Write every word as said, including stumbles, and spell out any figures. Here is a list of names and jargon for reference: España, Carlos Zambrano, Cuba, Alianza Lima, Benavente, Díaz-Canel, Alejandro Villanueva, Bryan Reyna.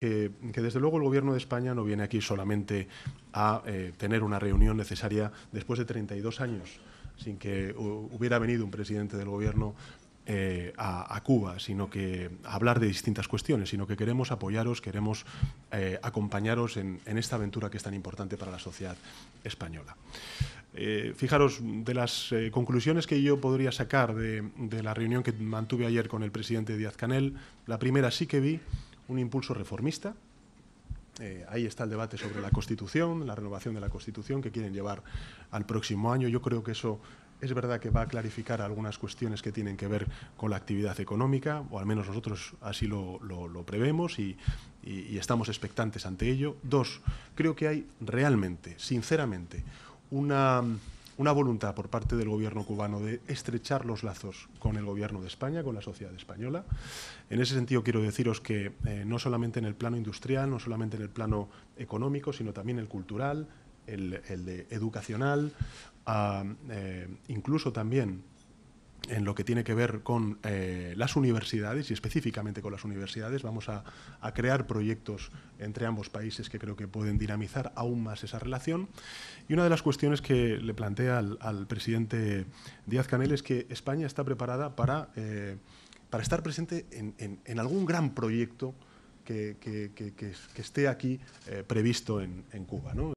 Que, que desde luego el Gobierno de España no viene aquí solamente a eh, tener una reunión necesaria después de treinta y dos años sin que hubiera venido un presidente del Gobierno eh, a, a Cuba, sino que a hablar de distintas cuestiones, sino que queremos apoyaros, queremos eh, acompañaros en, en esta aventura que es tan importante para la sociedad española. Eh, fijaros, de las eh, conclusiones que yo podría sacar de, de la reunión que mantuve ayer con el presidente Díaz-Canel, la primera sí que vi un impulso reformista. Eh, ahí está el debate sobre la Constitución, la renovación de la Constitución que quieren llevar al próximo año. Yo creo que eso es verdad que va a clarificar algunas cuestiones que tienen que ver con la actividad económica, o al menos nosotros así lo, lo, lo prevemos y, y, y estamos expectantes ante ello. Dos, creo que hay realmente, sinceramente, una, una voluntad por parte del Gobierno cubano de estrechar los lazos con el Gobierno de España, con la sociedad española. En ese sentido quiero deciros que eh, no solamente en el plano industrial, no solamente en el plano económico, sino también el cultural, el, el de educacional, ah, eh, incluso también en lo que tiene que ver con eh, las universidades y específicamente con las universidades. Vamos a, a crear proyectos entre ambos países que creo que pueden dinamizar aún más esa relación. Y una de las cuestiones que le plantea al, al presidente Díaz-Canel es que España está preparada para, eh, para estar presente en, en, en algún gran proyecto que, que, que, que, que esté aquí eh, previsto en, en Cuba, ¿no?